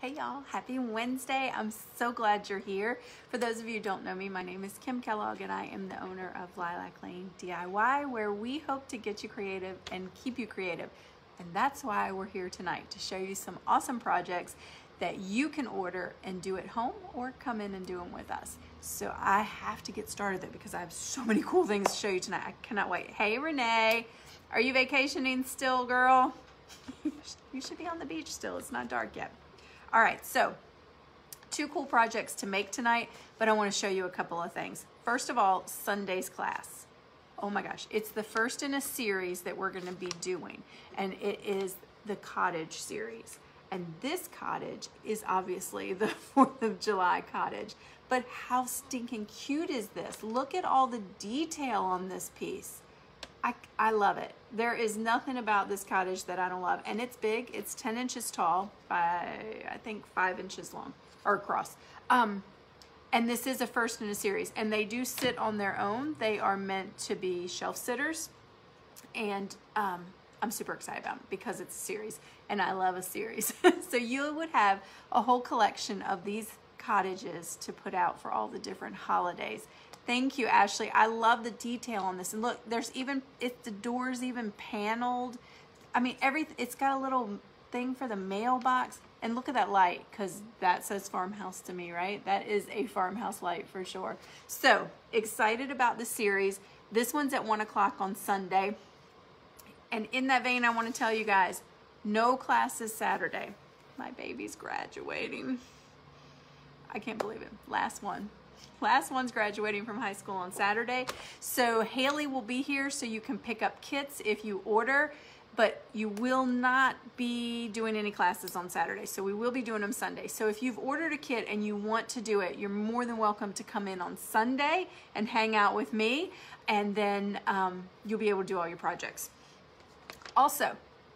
Hey y'all, happy Wednesday. I'm so glad you're here. For those of you who don't know me, my name is Kim Kellogg and I am the owner of Lilac Lane DIY, where we hope to get you creative and keep you creative. And that's why we're here tonight, to show you some awesome projects that you can order and do at home or come in and do them with us. So I have to get started though because I have so many cool things to show you tonight. I cannot wait. Hey Renee, are you vacationing still, girl? You should be on the beach still. It's not dark yet. All right, so two cool projects to make tonight, but I want to show you a couple of things. First of all, Sunday's class. Oh my gosh, it's the first in a series that we're going to be doing, and it is the cottage series. And this cottage is obviously the 4th of July cottage, but how stinking cute is this? Look at all the detail on this piece. I love it. There is nothing about this cottage that I don't love. And it's big. It's 10 inches tall by, I think, 5 inches long or across. And this is a first in a series. And they do sit on their own. They are meant to be shelf sitters. And I'm super excited about them because it's a series. And I love a series. So you would have a whole collection of these cottages to put out for all the different holidays. Thank you, Ashley. I love the detail on this. And look, there's even, the door's even paneled. I mean, everything, it's got a little thing for the mailbox. And look at that light, because that says farmhouse to me, right? That is a farmhouse light for sure. So, excited about the series. This one's at 1 o'clock on Sunday. And in that vein, I want to tell you guys, no classes Saturday. My baby's graduating. I can't believe it. Last one. Last one's graduating from high school on Saturday. So Haley will be here so you can pick up kits if you order, but you will not be doing any classes on Saturday. So we will be doing them Sunday. So if you've ordered a kit and you want to do it, you're more than welcome to come in on Sunday and hang out with me, and then you'll be able to do all your projects. Also,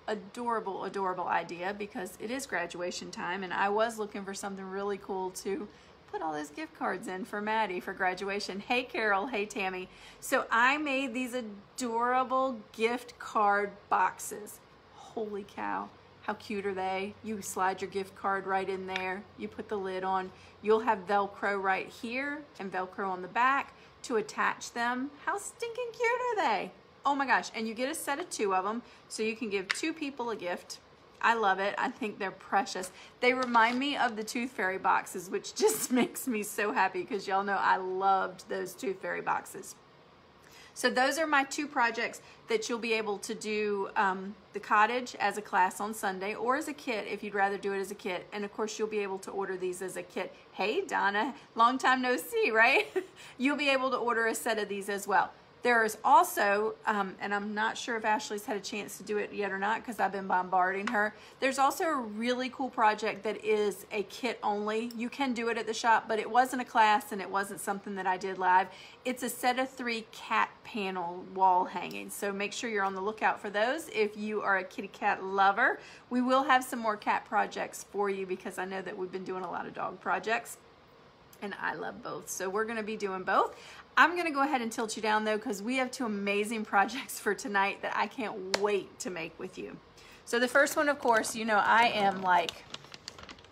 adorable, adorable idea, because it is graduation time and I was looking for something really cool to put all those gift cards in for Maddie for graduation. Hey Carol, hey Tammy. So I made these adorable gift card boxes. Holy cow, how cute are they? You slide your gift card right in there, you put the lid on, you'll have Velcro right here and Velcro on the back to attach them. How stinking cute are they? Oh my gosh, and you get a set of 2 of them, so you can give 2 people a gift. I love it. I think they're precious. They remind me of the Tooth Fairy boxes, which just makes me so happy because y'all know I loved those Tooth Fairy boxes. So those are my 2 projects that you'll be able to do, the cottage as a class on Sunday or as a kit if you'd rather do it as a kit. And of course, you'll be able to order these as a kit. Hey, Donna, long time no see, right? You'll be able to order a set of these as well. There is also, and I'm not sure if Ashley's had a chance to do it yet or not because I've been bombarding her. There's also a really cool project that is a kit only. You can do it at the shop, but it wasn't a class and it wasn't something that I did live. It's a set of 3 cat panel wall hangings. So make sure you're on the lookout for those if you are a kitty cat lover. We will have some more cat projects for you because I know that we've been doing a lot of dog projects. And I love both, so we're gonna be doing both. I'm gonna go ahead and tilt you down though because we have 2 amazing projects for tonight that I can't wait to make with you. So the first one, of course, you know I am like,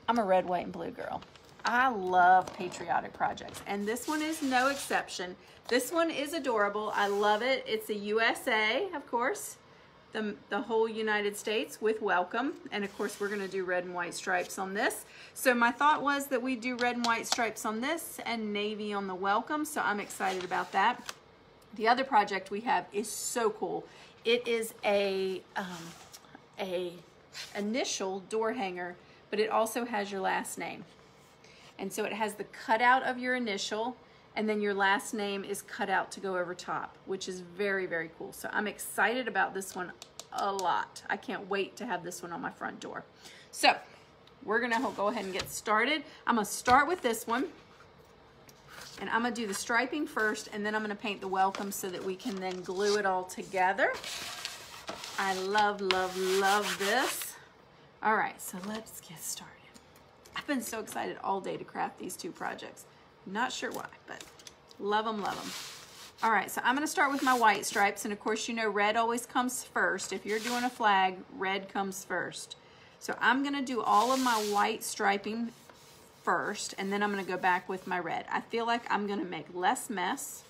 I'm a red, white, and blue girl. I love patriotic projects, and this one is no exception. This one is adorable, I love it. It's a USA, of course, the whole United States with welcome. And of course, we're gonna do red and white stripes on this. So my thought was that we do red and white stripes on this and navy on the welcome. So I'm excited about that. The other project we have is so cool. It is a initial door hanger, but it also has your last name. And so it has the cutout of your initial, and then your last name is cut out to go over top, which is very, very cool. So I'm excited about this one a lot. I can't wait to have this one on my front door. So we're gonna go ahead and get started. I'm gonna start with this one, and I'm gonna do the striping first, and then I'm gonna paint the welcome so that we can then glue it all together. I love, love, love this. All right, so let's get started. I've been so excited all day to craft these 2 projects. Not sure why, but love them, love them. All right, so I'm gonna start with my white stripes, and of course, you know, red always comes first. If you're doing a flag, red comes first. So I'm gonna do all of my white striping first, and then I'm gonna go back with my red. I feel like I'm gonna make less mess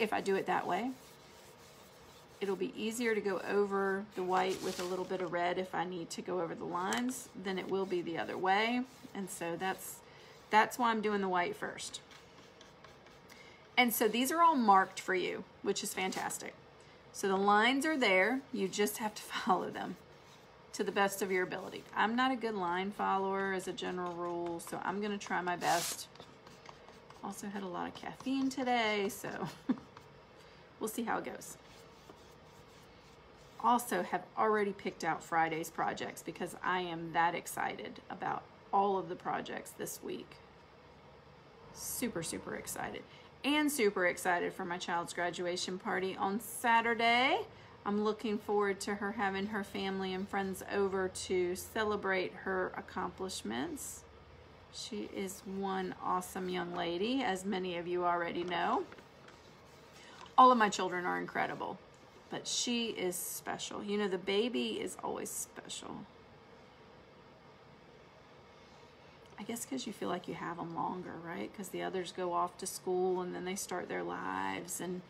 if I do it that way. It'll be easier to go over the white with a little bit of red if I need to go over the lines than it will be the other way. And so that's why I'm doing the white first. And so these are all marked for you, which is fantastic. So the lines are there, you just have to follow them to the best of your ability. I'm not a good line follower as a general rule, so I'm gonna try my best. Also had a lot of caffeine today, so we'll see how it goes. Also have already picked out Friday's projects because I am that excited about all of the projects this week. Super, super excited. And super excited for my child's graduation party on Saturday. I'm looking forward to her having her family and friends over to celebrate her accomplishments. She is one awesome young lady, as many of you already know. All of my children are incredible, but she is special. You know, the baby is always special. I guess because you feel like you have them longer, right? Because the others go off to school and then they start their lives, and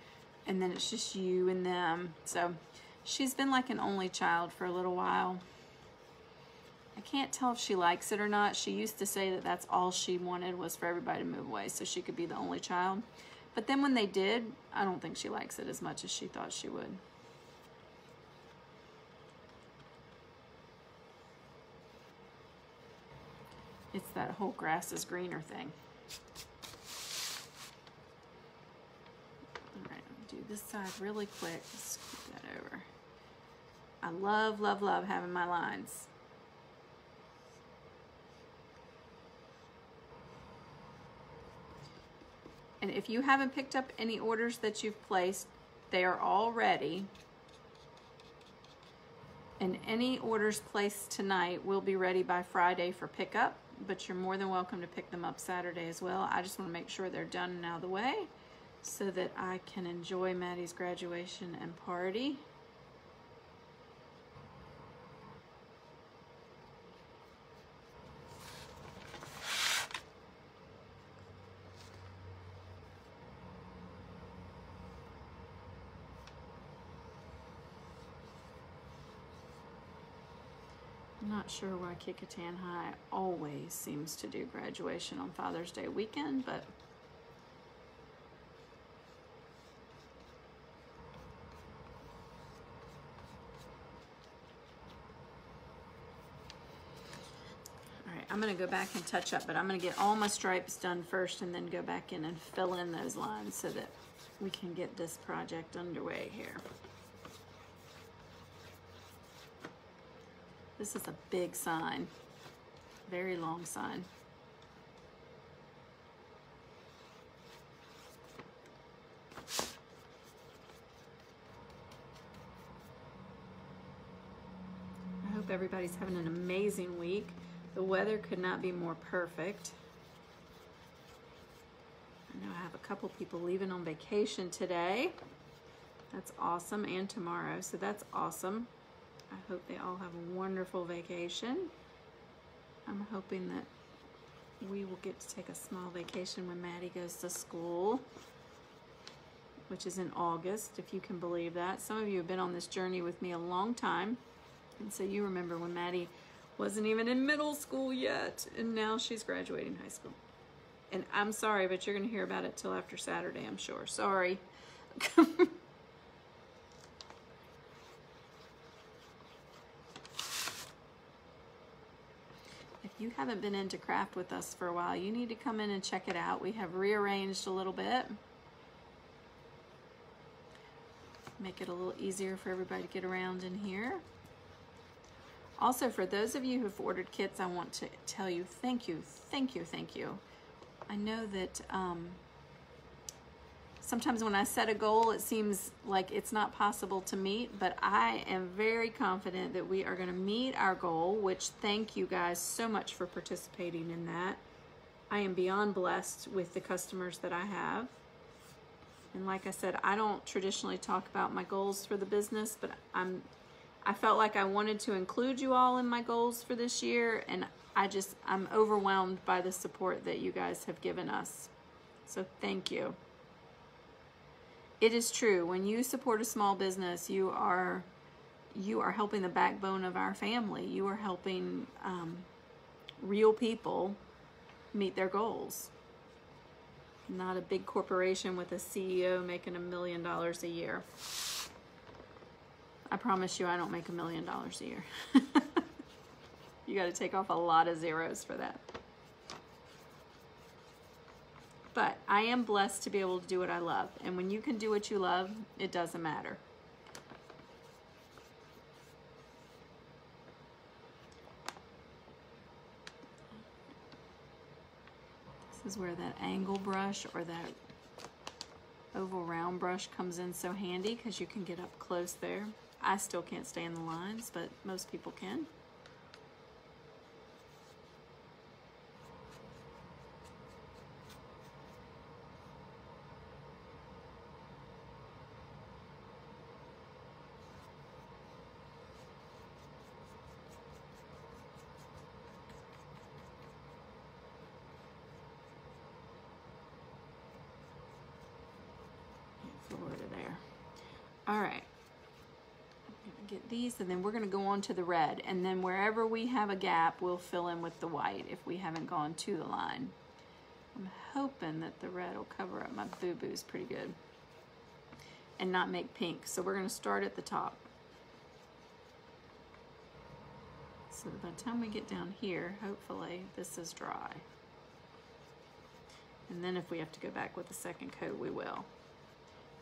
then it's just you and them. So she's been like an only child for a little while. I can't tell if she likes it or not. She used to say that that's all she wanted was for everybody to move away so she could be the only child. But then when they did, I don't think she likes it as much as she thought she would. It's that whole grass is greener thing. All right, I'll do this side really quick. Let's scoop that over. I love, love, love having my lines. And if you haven't picked up any orders that you've placed, they are all ready. And any orders placed tonight will be ready by Friday for pickup, but you're more than welcome to pick them up Saturday as well. I just want to make sure they're done and out of the way so that I can enjoy Maddie's graduation and party. I'm not sure why Kecoughtan High always seems to do graduation on Father's Day weekend, but all right, I'm gonna go back and touch up, but I'm gonna get all my stripes done first and then go back in and fill in those lines so that we can get this project underway here. This is a big sign, very long sign. I hope everybody's having an amazing week. The weather could not be more perfect. I know I have a couple people leaving on vacation today. That's awesome, and tomorrow, so that's awesome. I hope they all have a wonderful vacation. I'm hoping that we will get to take a small vacation when Maddie goes to school, which is in August, if you can believe that. Some of you have been on this journey with me a long time, and so you remember when Maddie wasn't even in middle school yet, and now she's graduating high school. And I'm sorry, but you're gonna hear about it till after Saturday, I'm sure. Sorry. You haven't been into craft with us for a while, you need to come in and check it out. We have rearranged a little bit. Make it a little easier for everybody to get around in here. Also, for those of you who've ordered kits, I want to tell you thank you, thank you, thank you. I know that sometimes when I set a goal, it seems like it's not possible to meet, but I am very confident that we are gonna meet our goal, which thank you guys so much for participating in that. I am beyond blessed with the customers that I have. And like I said, I don't traditionally talk about my goals for the business, but I'm I felt like I wanted to include you all in my goals for this year, and I'm overwhelmed by the support that you guys have given us. So thank you. It is true, when you support a small business, you are helping the backbone of our family. You are helping real people meet their goals. Not a big corporation with a CEO making $1 million a year. I promise you I don't make $1 million a year. You got to take off a lot of zeros for that. But I am blessed to be able to do what I love. And when you can do what you love, it doesn't matter. This is where that angle brush or that oval round brush comes in so handy, because you can get up close there. I still can't stay in the lines, but most people can. And then we're going to go on to the red, and then wherever we have a gap we'll fill in with the white if we haven't gone to the line. I'm hoping that the red will cover up my boo-boos pretty good and not make pink. So we're going to start at the top, so that by the time we get down here, hopefully this is dry, and then if we have to go back with the second coat, we will.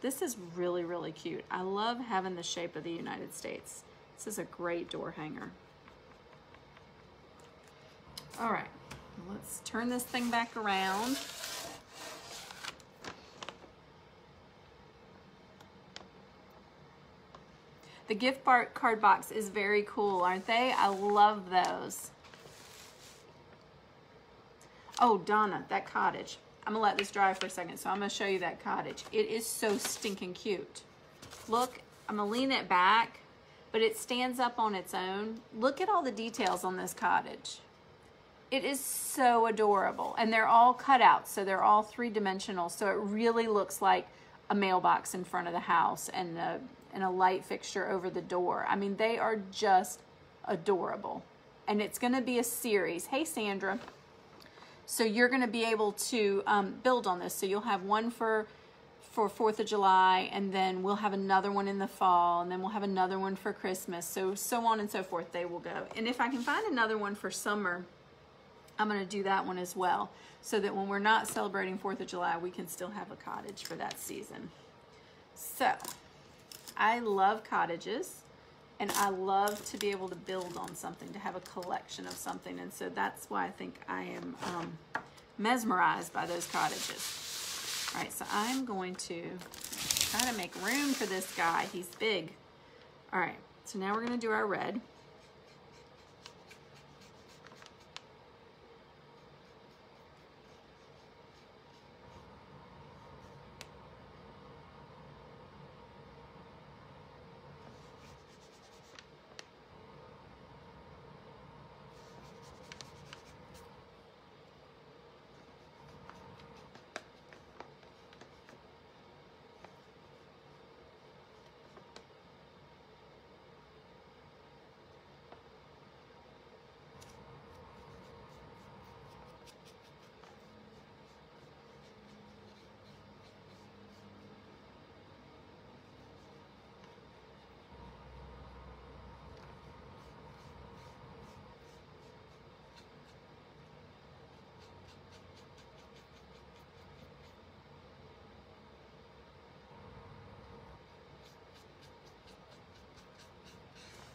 This is really, really cute. I love having the shape of the United States. This is a great door hanger. All right, let's turn this thing back around. The gift card box is very cool, aren't they? I love those. Oh, Donna, that cottage. I'm gonna let this dry for a second, so I'm gonna show you that cottage. It is so stinking cute. Look, I'm gonna lean it back, but it stands up on its own. Look at all the details on this cottage. It is so adorable, and they're all cutouts, so they're all three-dimensional, so it really looks like a mailbox in front of the house and a light fixture over the door. I mean, they are just adorable, and it's gonna be a series. Hey, Sandra. So you're going to be able to build on this. So you'll have one for 4th of July, and then we'll have another one in the fall, and then we'll have another one for Christmas, so on and so forth they will go. And if I can find another one for summer, I'm going to do that one as well, so that when we're not celebrating 4th of July, we can still have a cottage for that season. So I love cottages, and I love to be able to build on something, to have a collection of something. And so that's why I think I am mesmerized by those cottages. All right, so I'm going to try to make room for this guy. He's big. All right, so now we're going to do our red.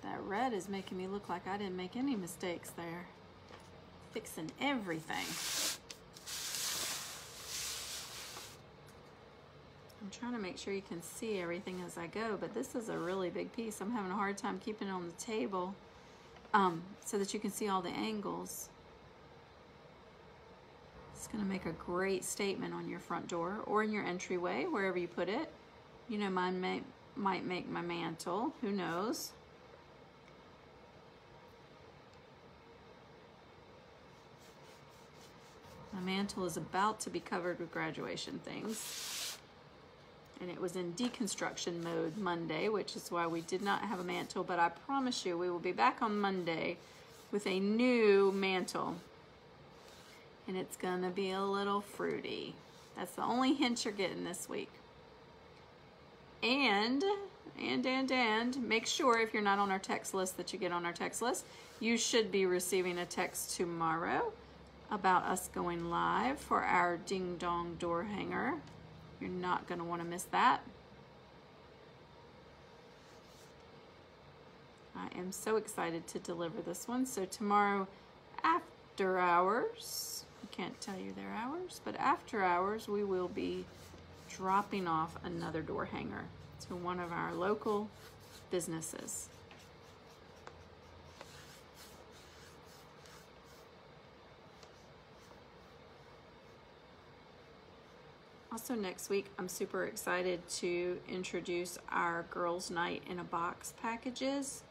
That red is making me look like I didn't make any mistakes there. Fixing everything. I'm trying to make sure you can see everything as I go, but this is a really big piece. I'm having a hard time keeping it on the table so that you can see all the angles. It's gonna make a great statement on your front door or in your entryway, wherever you put it. You know, mine might make my mantle, who knows? My mantle is about to be covered with graduation things. And it was in deconstruction mode Monday, which is why we did not have a mantle, but I promise you we will be back on Monday with a new mantle. And it's gonna be a little fruity. That's the only hint you're getting this week. And make sure if you're not on our text list that you get on our text list. You should be receiving a text tomorrow about us going live for our Ding Dong door hanger. You're not going to want to miss that. I am so excited to deliver this one. So tomorrow after hours, I can't tell you their hours, but after hours we will be dropping off another door hanger to one of our local businesses. Also next week, I'm super excited to introduce our Girls Night in a Box packages.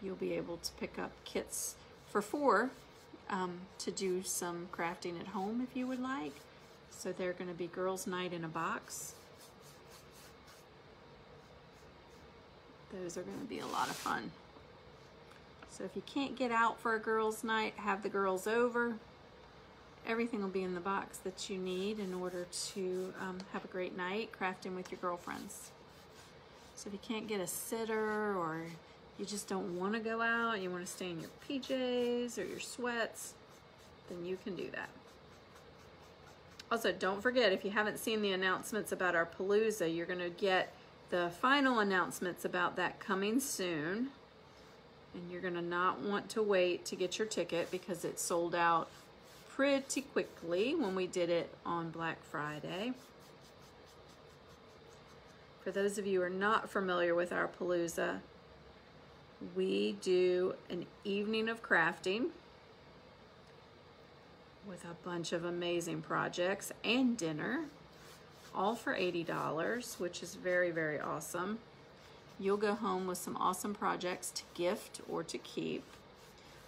You'll be able to pick up kits for 4 to do some crafting at home if you would like. So they're going to be Girls Night in a Box. Those are going to be a lot of fun. So if you can't get out for a girls' night, have the girls over. Everything will be in the box that you need in order to have a great night crafting with your girlfriends. So if you can't get a sitter, or you just don't want to go out, you want to stay in your PJs or your sweats, then you can do that. Also, don't forget, if you haven't seen the announcements about our Palooza, you're going to get the final announcements about that coming soon. And you're going to not want to wait to get your ticket because it sold out pretty quickly when we did it on Black Friday. For those of you who are not familiar with our Palooza, we do an evening of crafting with a bunch of amazing projects and dinner, all for $80, which is very, very awesome. You'll go home with some awesome projects to gift or to keep.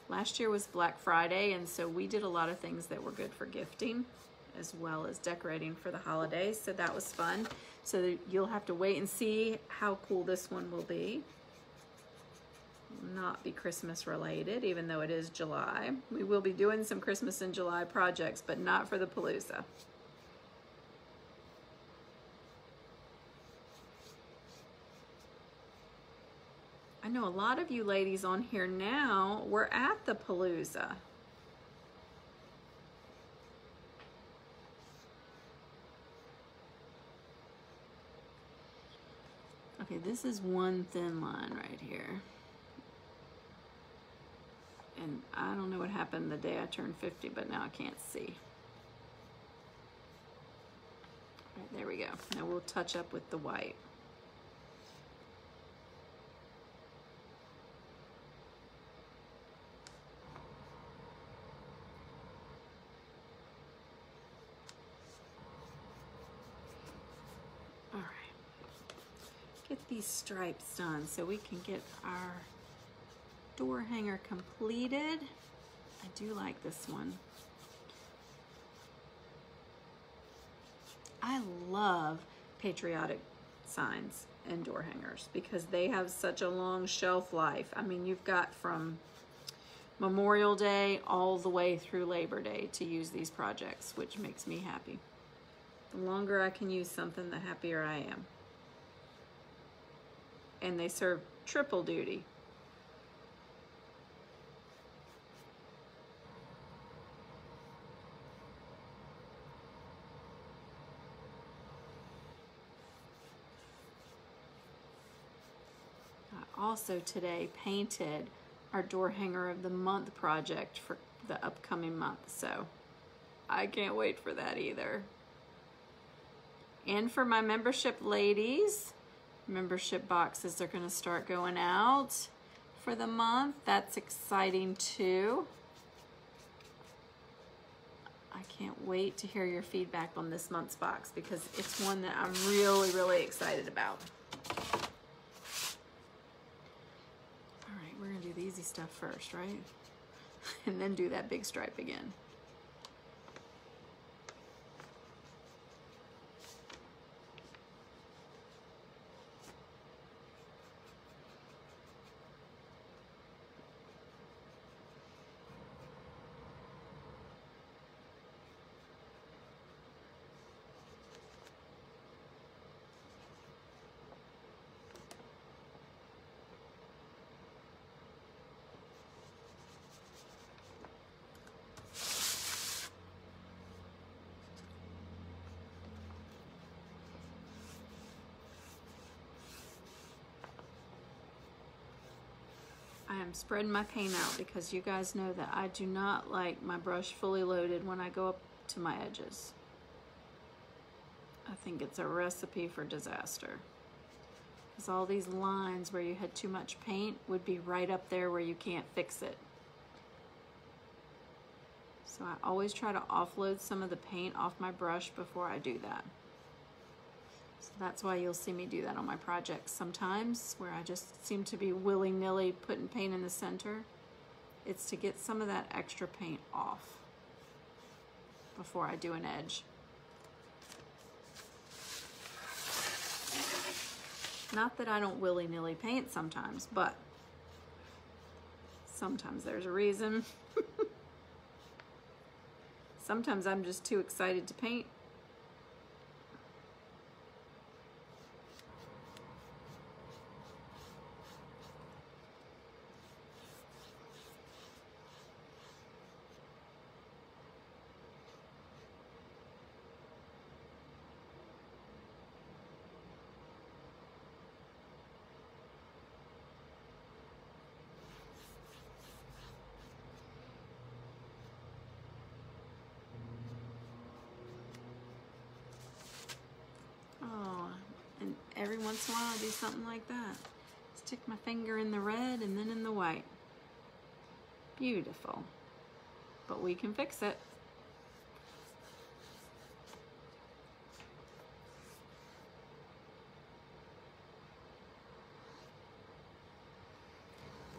Last year was Black Friday, and so we did a lot of things that were good for gifting as well as decorating for the holidays, so that was fun. So you'll have to wait and see how cool this one will be. It will not be Christmas related, even though it is July. We will be doing some Christmas and July projects, but not for the Palooza. I know a lot of you ladies on here now were at the Palooza. Okay, this is one thin line right here. And I don't know what happened the day I turned 50, but now I can't see. All right, there we go. Now we'll touch up with the white. Get these stripes done so we can get our door hanger completed. I do like this one. I love patriotic signs and door hangers because they have such a long shelf life. I mean, you've got from Memorial Day all the way through Labor Day to use these projects, which makes me happy. The longer I can use something, the happier I am. And they serve triple duty. I also today painted our door hanger of the month project for the upcoming month, so I can't wait for that either. And for my membership ladies, membership boxes are going to start going out for the month. That's exciting too. I can't wait to hear your feedback on this month's box because it's one that I'm really, really excited about. All right, we're going to do the easy stuff first, right? And then do that big stripe again. I'm spreading my paint out because you guys know that I do not like my brush fully loaded when I go up to my edges. I think it's a recipe for disaster. Because all these lines where you had too much paint would be right up there where you can't fix it. So I always try to offload some of the paint off my brush before I do that. So that's why you'll see me do that on my projects sometimes, where I just seem to be willy-nilly putting paint in the center. It's to get some of that extra paint off before I do an edge. Not that I don't willy-nilly paint sometimes, but sometimes there's a reason. Sometimes I'm just too excited to paint. Every once in a while I do something like that. Stick my finger in the red and then in the white. Beautiful. But we can fix it.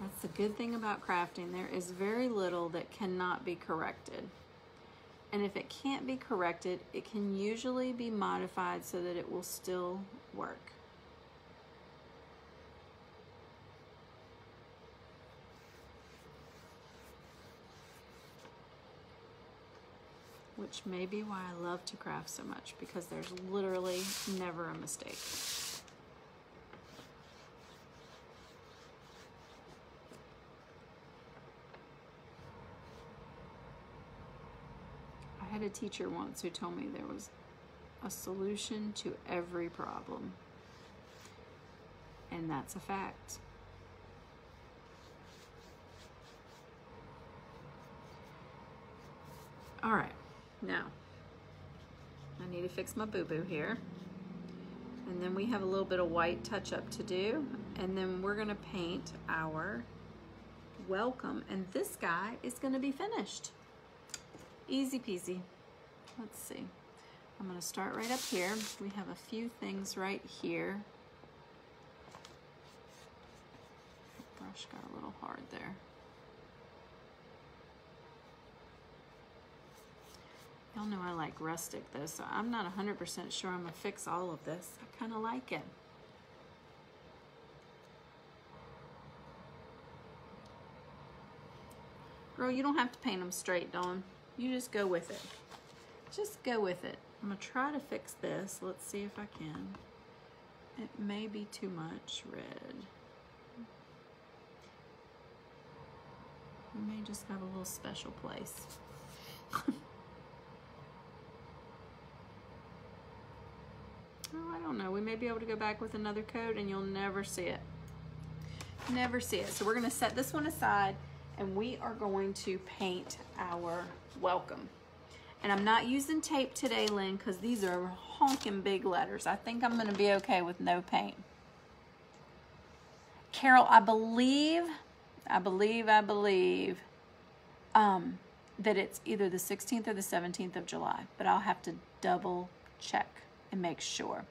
That's the good thing about crafting. There is very little that cannot be corrected. And if it can't be corrected, it can usually be modified so that it will still work. Which may be why I love to craft so much, because there's literally never a mistake. I had a teacher once who told me there was a solution to every problem. And that's a fact. All right, now I need to fix my boo-boo here. And then we have a little bit of white touch-up to do. And then we're gonna paint our welcome. And this guy is gonna be finished. Easy peasy. Let's see. I'm going to start right up here. We have a few things right here. The brush got a little hard there. Y'all know I like rustic though, so I'm not 100% sure I'm going to fix all of this. I kind of like it. Girl, you don't have to paint them straight, Dawn. You just go with it. Just go with it. I'm gonna try to fix this. Let's see if I can. It may be too much red. We may just have a little special place. Oh, I don't know. We may be able to go back with another coat and you'll never see it. Never see it. So we're gonna set this one aside and we are going to paint our welcome. And I'm not using tape today, Lynn, because these are honking big letters. I think I'm going to be okay with no paint. Carol, I believe that it's either the 16th or the 17th of July, but I'll have to double check and make sure.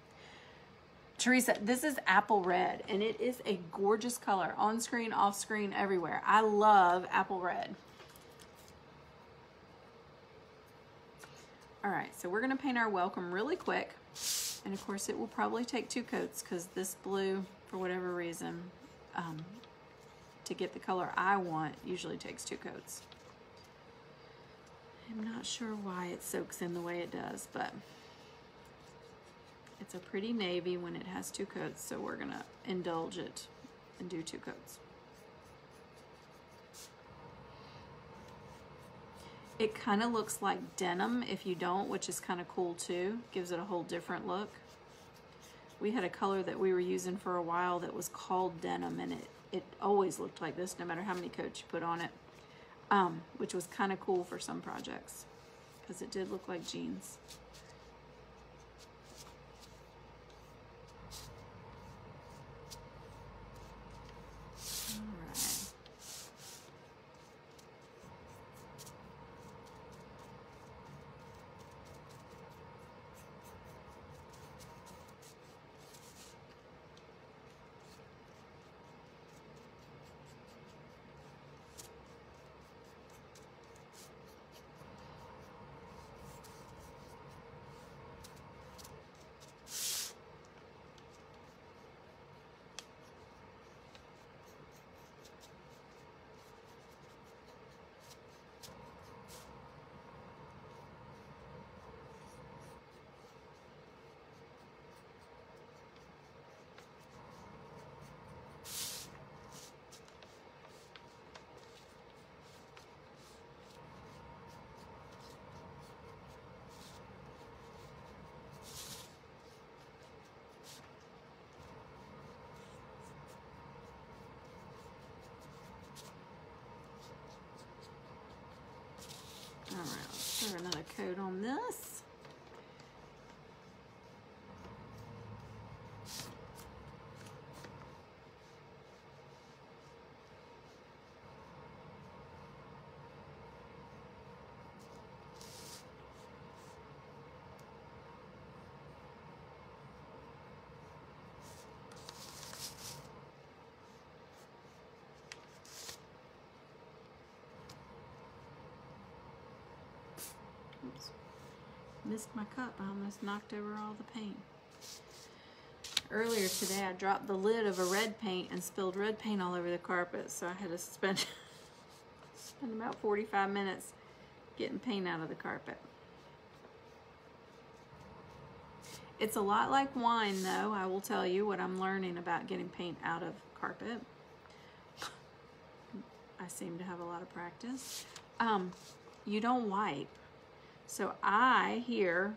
Teresa, this is apple red, and it is a gorgeous color, on screen, off screen, everywhere. I love apple red. All right, so we're gonna paint our welcome really quick. And of course it will probably take two coats because this blue, for whatever reason, to get the color I want, usually takes two coats. I'm not sure why it soaks in the way it does, but it's a pretty navy when it has two coats, so we're gonna indulge it and do two coats. It kind of looks like denim if you don't, which is kind of cool too. Gives it a whole different look. We had a color that we were using for a while that was called denim, and it it always looked like this no matter how many coats you put on it, which was kind of cool for some projects because it did look like jeans. Throw another coat on this. Missed my cup. I almost knocked over all the paint. Earlier today, I dropped the lid of a red paint and spilled red paint all over the carpet, so I had to spend about 45 minutes getting paint out of the carpet. It's a lot like wine, though. I will tell you what I'm learning about getting paint out of carpet. I seem to have a lot of practice. You don't wipe. So I here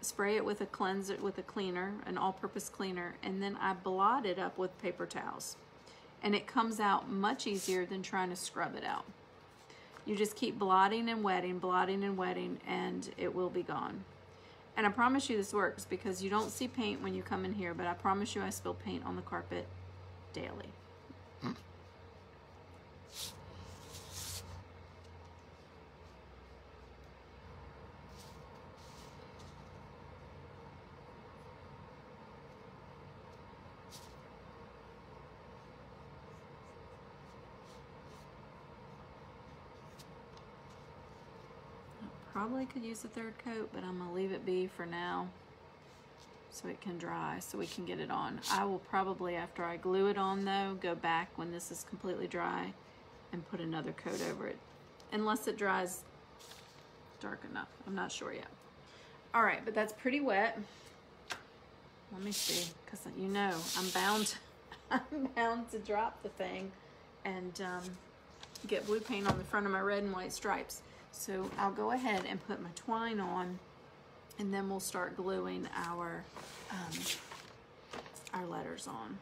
spray it with a cleanser, with a cleaner, an all-purpose cleaner, and then I blot it up with paper towels. And it comes out much easier than trying to scrub it out. You just keep blotting and wetting, and it will be gone. And I promise you this works because you don't see paint when you come in here, but I promise you I spill paint on the carpet daily. Probably could use a third coat, but I'm gonna leave it be for now so it can dry, so we can get it on. I will probably, after I glue it on though, go back when this is completely dry and put another coat over it, unless it dries dark enough. I'm not sure yet. All right, but that's pretty wet. Let me see, because you know I'm bound to drop the thing and get blue paint on the front of my red and white stripes. So I'll go ahead and put my twine on, and then we'll start gluing our letters on.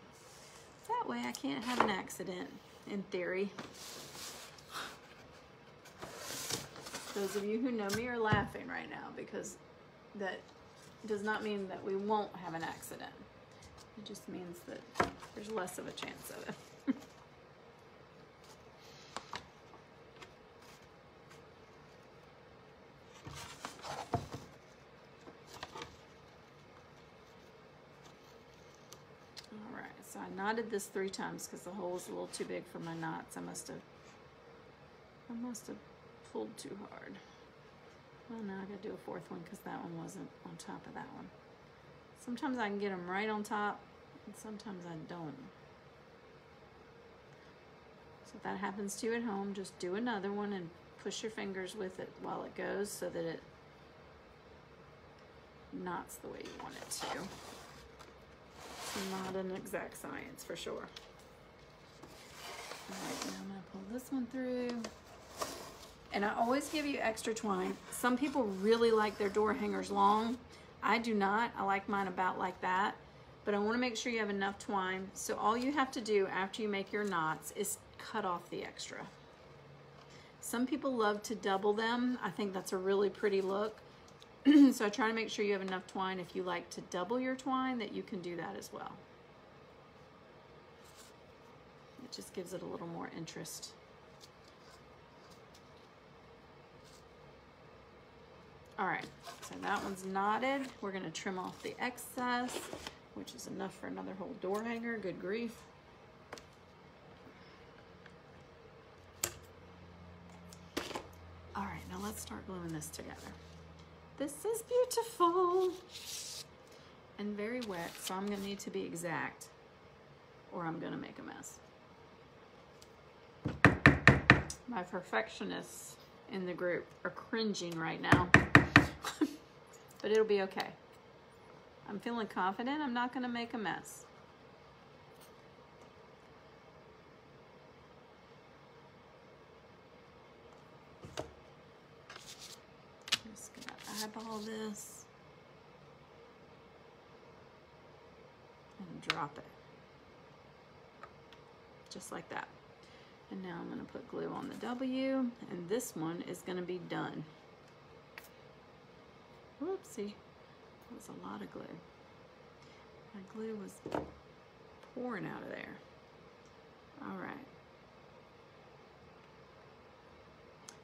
That way I can't have an accident, in theory. Those of you who know me are laughing right now because that does not mean that we won't have an accident. It just means that there's less of a chance of it. Knotted this 3 times because the hole is a little too big for my knots. I must have pulled too hard. Well, now I gotta do a 4th one because that one wasn't on top of that one. Sometimes I can get them right on top, and sometimes I don't. So if that happens to you at home, just do another one and push your fingers with it while it goes so that it knots the way you want it to. Not an exact science for sure. All right, now I'm gonna pull this one through. And I always give you extra twine. Some people really like their door hangers long. I do not. I like mine about like that. but I want to make sure you have enough twine. So all you have to do after you make your knots is cut off the extra. Some people love to double them. I think that's a really pretty look. So I try to make sure you have enough twine. If you like to double your twine, that you can do that as well. It just gives it a little more interest. All right, so that one's knotted. We're gonna trim off the excess, which is enough for another whole door hanger, good grief. All right, now let's start gluing this together. This is beautiful and very wet, so I'm gonna need to be exact or I'm gonna make a mess. My perfectionists in the group are cringing right now. But it'll be okay. I'm feeling confident. I'm not going to make a mess. I'm just going to eyeball this and drop it. Just like that. And now I'm going to put glue on the W, and this one is going to be done. Whoopsie, that was a lot of glue. My glue was pouring out of there. All right.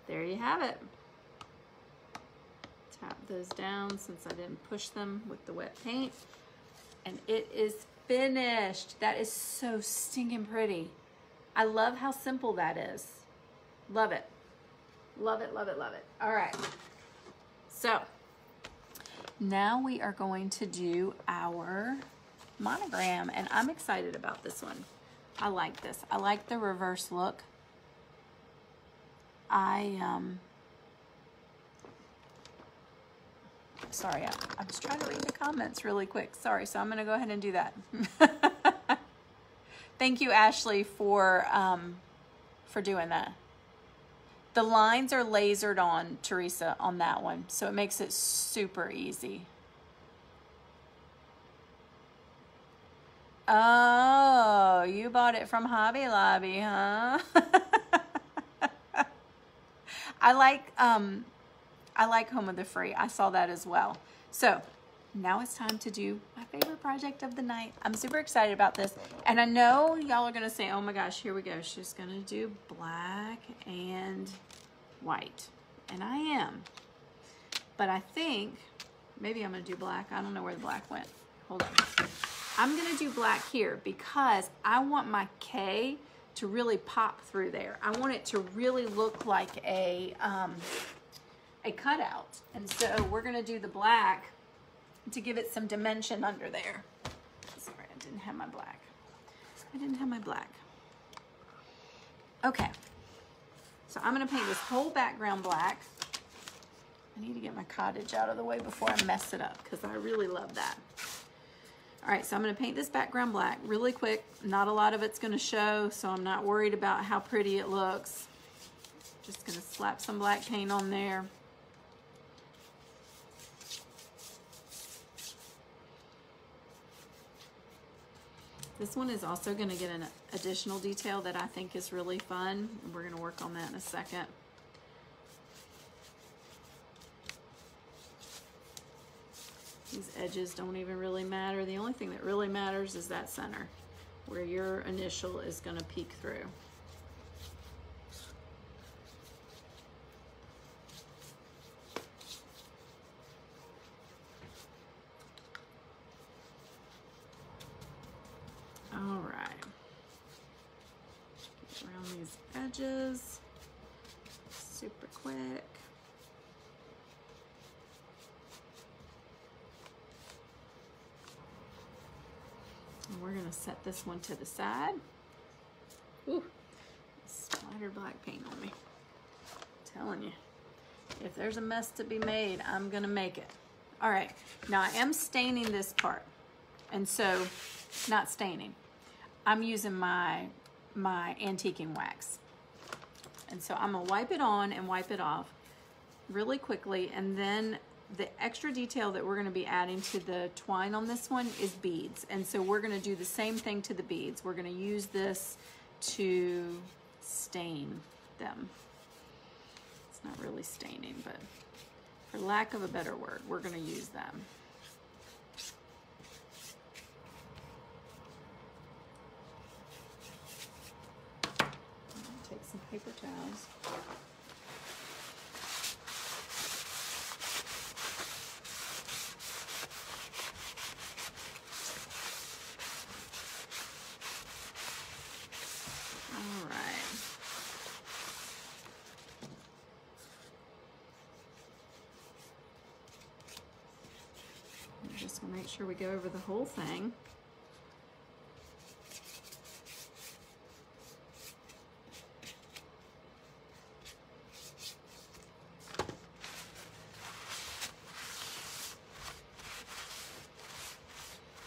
There you have it. Tap those down since I didn't push them with the wet paint. And it is finished. That is so stinking pretty. I love how simple that is. Love it. Love it, love it, love it. All right. So, now we are going to do our monogram, and I'm excited about this one. I like this. I like the reverse look. Sorry, I was trying to read the comments really quick. Sorry, so I'm going to go ahead and do that. Thank you, Ashley, for doing that. The lines are lasered on, Teresa, on that one, so it makes it super easy. Oh, you bought it from Hobby Lobby, huh? I like Home of the Free. I saw that as well. So, now it's time to do my favorite project of the night. I'm super excited about this. And I know y'all are gonna say, oh my gosh, here we go. She's gonna do black and white. And I am. But I think, maybe I'm gonna do black. I don't know where the black went. Hold on. I'm gonna do black here because I want my K to really pop through there. I want it to really look like a cutout. And so we're gonna do the black to give it some dimension under there. Sorry, I didn't have my black. I didn't have my black. Okay, so I'm gonna paint this whole background black. I need to get my cottage out of the way before I mess it up because I really love that. All right, so I'm gonna paint this background black really quick. Not a lot of it's gonna show, so I'm not worried about how pretty it looks. Just gonna slap some black paint on there. This one is also going to get an additional detail that I think is really fun. And we're going to work on that in a second. These edges don't even really matter. The only thing that really matters is that center where your initial is going to peek through. All right, get around these edges super quick. And we're gonna set this one to the side. Ooh, splattered black paint on me. I'm telling you, if there's a mess to be made, I'm gonna make it. All right, now I am staining this part. And so, not staining. I'm using my antiquing wax. And so I'm gonna wipe it on and wipe it off really quickly, and then the extra detail that we're going to be adding to the twine on this one is beads. And so we're going to do the same thing to the beads. We're going to use this to stain them. It's not really staining, but for lack of a better word, we're going to use them. Take some paper towels. Make sure we go over the whole thing.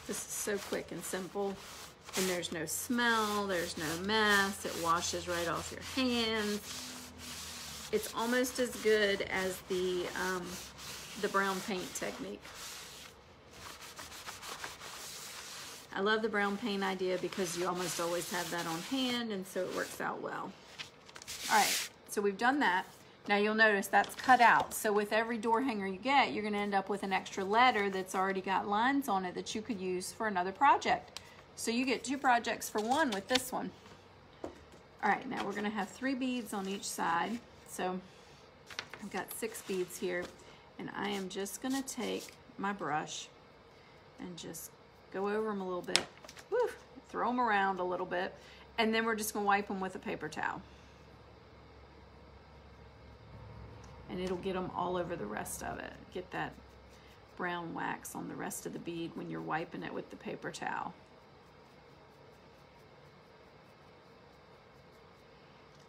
This is so quick and simple, and there's no smell, there's no mess, it washes right off your hands. It's almost as good as the brown paint technique. I love the brown paint idea because you almost always have that on hand, and so it works out well. All right, so we've done that. Now you'll notice that's cut out. So with every door hanger you get, you're gonna end up with an extra letter that's already got lines on it that you could use for another project. So you get two projects for one with this one. All right, now we're gonna have 3 beads on each side. So I've got 6 beads here, and I am just gonna take my brush and just go over them a little bit, woo, throw them around a little bit, and then we're just gonna wipe them with a paper towel. And it'll get them all over the rest of it. Get that brown wax on the rest of the bead when you're wiping it with the paper towel.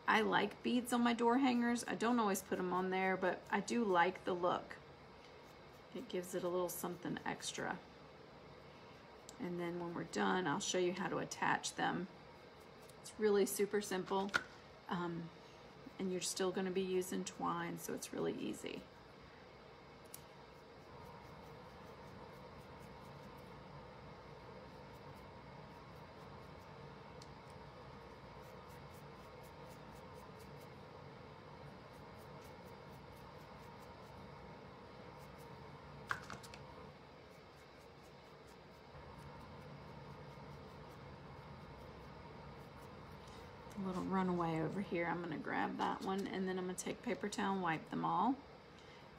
I like beads on my door hangers. I don't always put them on there, but I do like the look. It gives it a little something extra. And then when we're done, I'll show you how to attach them. It's really super simple, and you're still going to be using twine, so it's really easy. Little runaway over here. I'm going to grab that one, and then I'm going to take paper towel and wipe them all.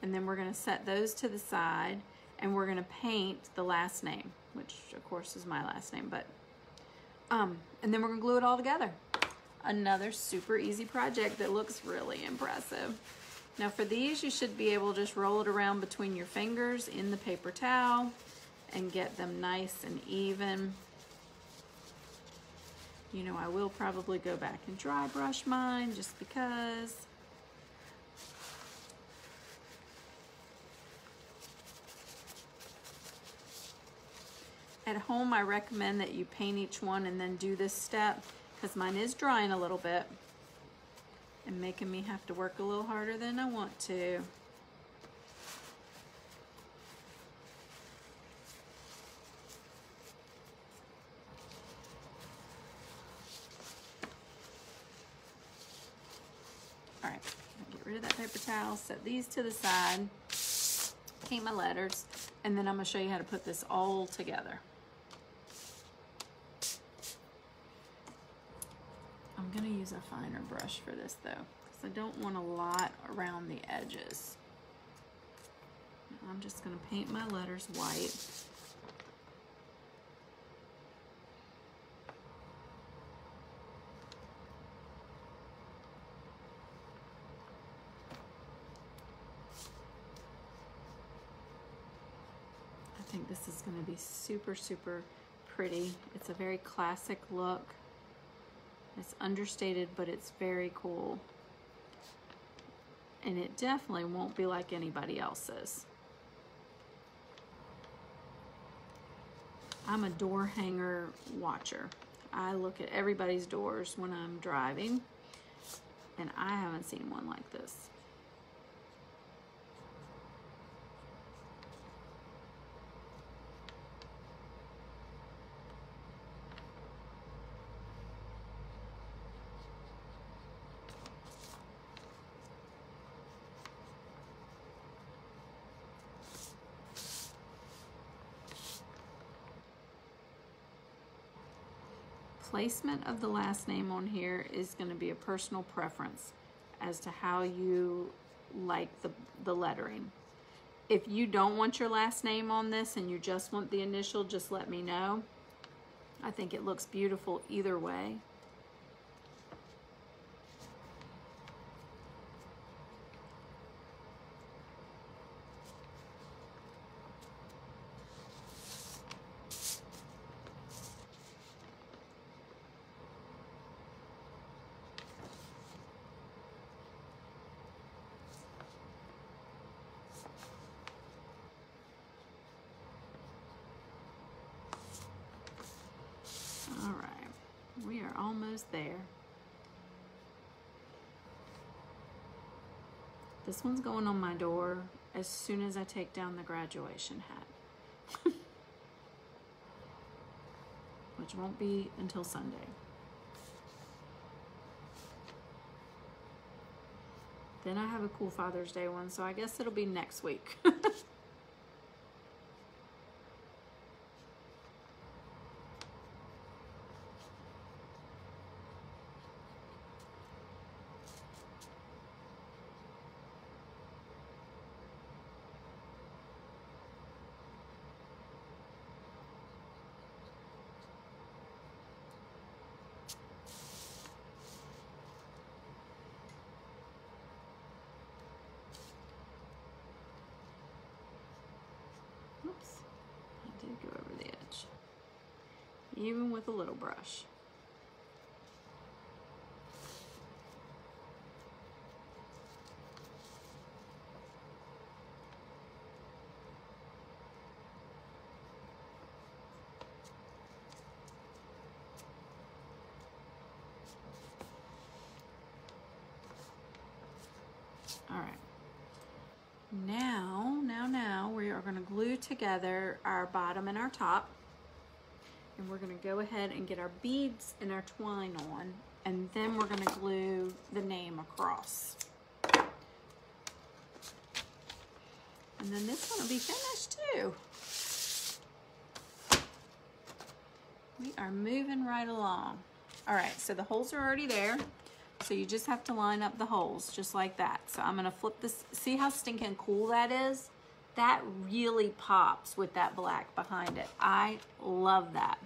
And then we're going to set those to the side, and we're going to paint the last name, which of course is my last name, but and then we're going to glue it all together. Another super easy project that looks really impressive. Now for these, you should be able to just roll it around between your fingers in the paper towel and get them nice and even. You know, I will probably go back and dry brush mine just because. At home, I recommend that you paint each one and then do this step, because mine is drying a little bit and making me have to work a little harder than I want to. I'll set these to the side, paint my letters, and then I'm going to show you how to put this all together. I'm going to use a finer brush for this though, because I don't want a lot around the edges. I'm just going to paint my letters white. I think this is going to be super, super pretty. It's a very classic look. It's understated, but it's very cool. And it definitely won't be like anybody else's. I'm a door hanger watcher. I look at everybody's doors when I'm driving, and I haven't seen one like this. placement of the last name on here is going to be a personal preference as to how you like the lettering. If you don't want your last name on this and you just want the initial, just let me know. I think it looks beautiful either way. Almost there. This one's going on my door as soon as I take down the graduation hat, which won't be until Sunday. Then I have a cool Father's Day one, so I guess it'll be next week. Even with a little brush. All right. Now we are going to glue together our bottom and our top. And we're going to go ahead and get our beads and our twine on, and then we're going to glue the name across. And then this one will be finished too. We are moving right along. All right, so the holes are already there. So you just have to line up the holes just like that. So I'm going to flip this. See how stinking cool that is? That really pops with that black behind it. I love that.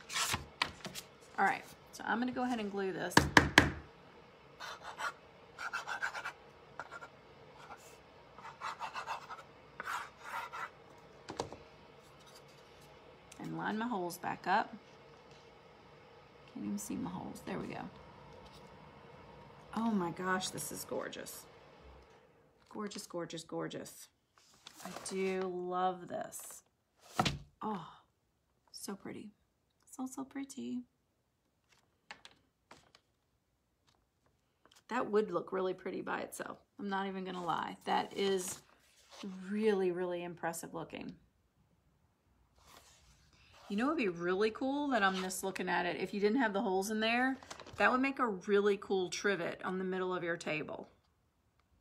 All right, so I'm gonna go ahead and glue this. And line my holes back up. Can't even see my holes, there we go. Oh my gosh, this is gorgeous. Gorgeous, gorgeous, gorgeous. I do love this. Oh, so pretty. So pretty. That would look really pretty by itself. I'm not even gonna lie. That is really, really impressive looking. You know, it'd be really cool that I'm just looking at it. If you didn't have the holes in there, that would make a really cool trivet on the middle of your table.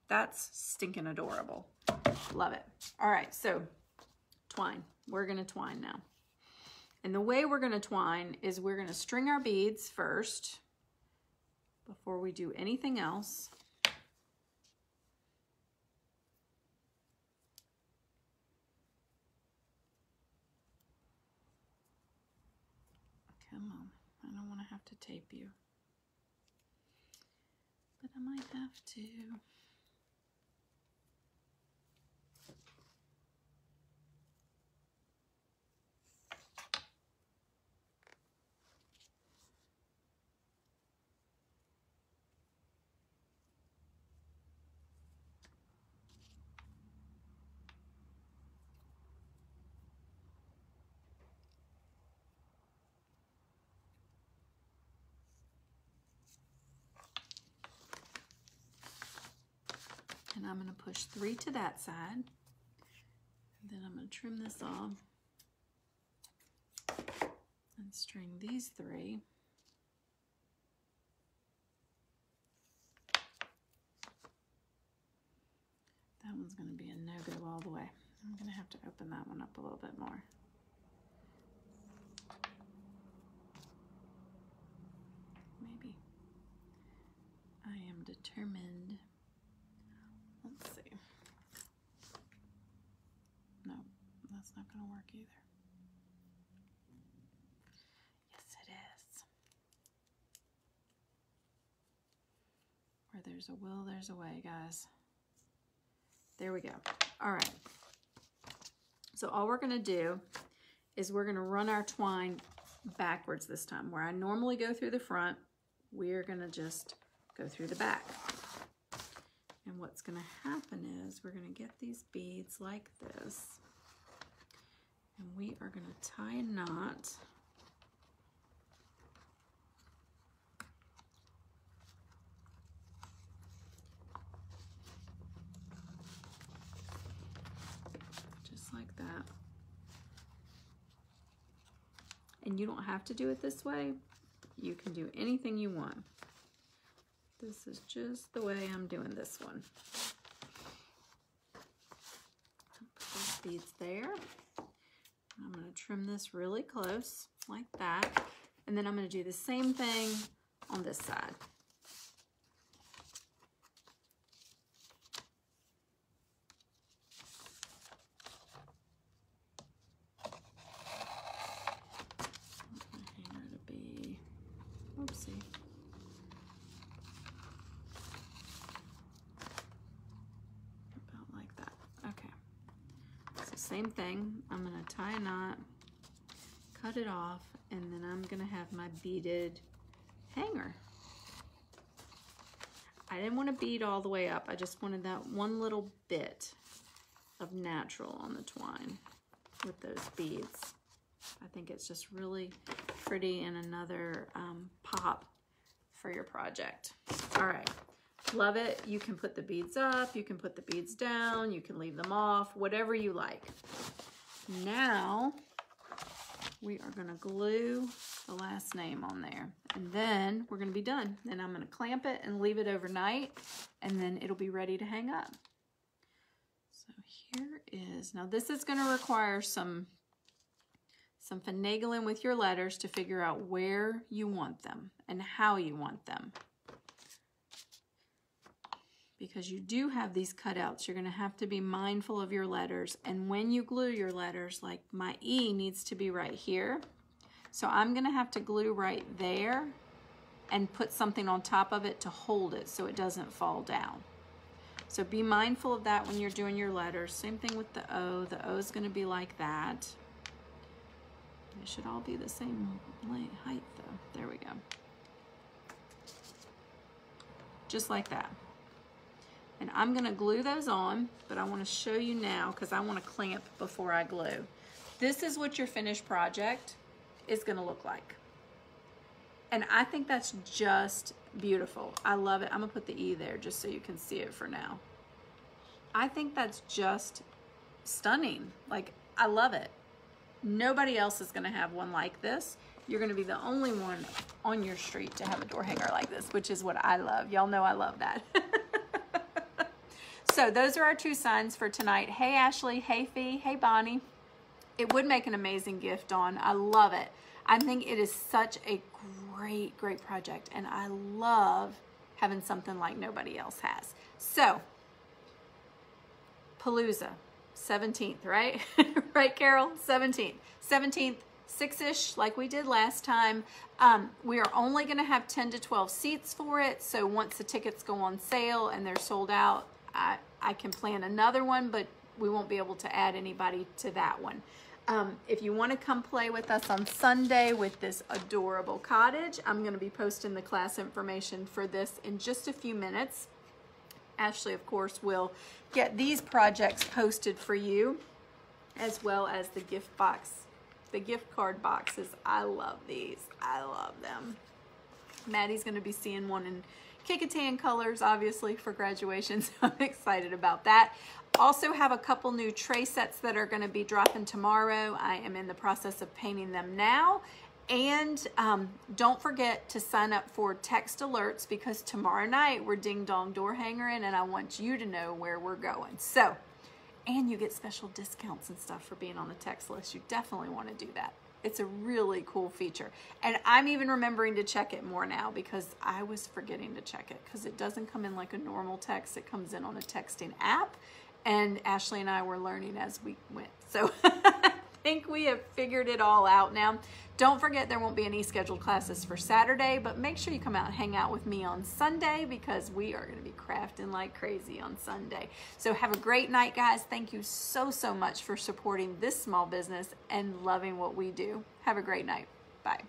That's stinking adorable. Love it. All right, so twine. We're going to twine now. And the way we're going to twine is we're going to string our beads first before we do anything else. Come on. I don't want to have to tape you. But I might have to. And I'm going to push 3 to that side, and then I'm going to trim this off and string these 3. That one's going to be a no-go all the way. I'm going to have to open that one up a little bit more. determined. Let's see. No, that's not going to work either. Yes, it is. Where there's a will, there's a way, guys. There we go. All right. So all we're going to do is we're going to run our twine backwards this time. Where I normally go through the front, we're going to just go through the back. And what's going to happen is we're going to get these beads like this, and we are going to tie a knot. Just like that. And you don't have to do it this way. You can do anything you want. This is just the way I'm doing this one. Put those beads there. I'm going to trim this really close like that. And then I'm going to do the same thing on this side. Same thing, I'm going to tie a knot, cut it off, and then I'm going to have my beaded hanger. I didn't want to bead all the way up, I just wanted that one little bit of natural on the twine with those beads. I think it's just really pretty and another pop for your project. All right. Love it. You can put the beads up, you can put the beads down, you can leave them off, whatever you like. Now, we are going to glue the last name on there, and then we're going to be done. Then I'm going to clamp it and leave it overnight, and then it'll be ready to hang up. So here is, now this is going to require some finagling with your letters to figure out where you want them and how you want them. Because you do have these cutouts, you're going to have to be mindful of your letters. And when you glue your letters, like my E needs to be right here. So I'm going to have to glue right there and put something on top of it to hold it so it doesn't fall down. So be mindful of that when you're doing your letters. Same thing with the O. The O is going to be like that. They should all be the same height though. There we go. Just like that. And I'm going to glue those on, but I want to show you now because I want to clamp before I glue. This is what your finished project is going to look like. And I think that's just beautiful. I love it. I'm going to put the E there just so you can see it for now. I think that's just stunning. Like, I love it. Nobody else is going to have one like this. You're going to be the only one on your street to have a door hanger like this, which is what I love. Y'all know I love that. So those are our two signs for tonight. Hey, Ashley. Hey, Fee. Hey, Bonnie. It would make an amazing gift, Dawn. I love it. I think it is such a great, great project, and I love having something like nobody else has. So, Palooza, 17th, right? Right, Carol? 17th. 17th, 6-ish, like we did last time. We are only going to have 10 to 12 seats for it, so once the tickets go on sale and they're sold out, I can plan another one, but we won't be able to add anybody to that one. If you want to come play with us on Sunday with this adorable cottage, I'm going to be posting the class information for this in just a few minutes. Ashley, of course, will get these projects posted for you, as well as the gift box, the gift card boxes. I love these. I love them. Maddie's going to be seeing one in Kecoughtan colors, obviously, for graduation, so I'm excited about that. Also have a couple new tray sets that are going to be dropping tomorrow. I am in the process of painting them now. And don't forget to sign up for text alerts, because tomorrow night we're Ding Dong Door Hangering, and I want you to know where we're going. So, and you get special discounts and stuff for being on the text list. You definitely want to do that. It's a really cool feature. And I'm even remembering to check it more now because I was forgetting to check it because it doesn't come in like a normal text. It comes in on a texting app. And Ashley and I were learning as we went. So I think we have figured it all out now. Don't forget there won't be any scheduled classes for Saturday, but make sure you come out and hang out with me on Sunday because we are going to be crafting like crazy on Sunday. So have a great night, guys. Thank you so, so much for supporting this small business and loving what we do. Have a great night. Bye.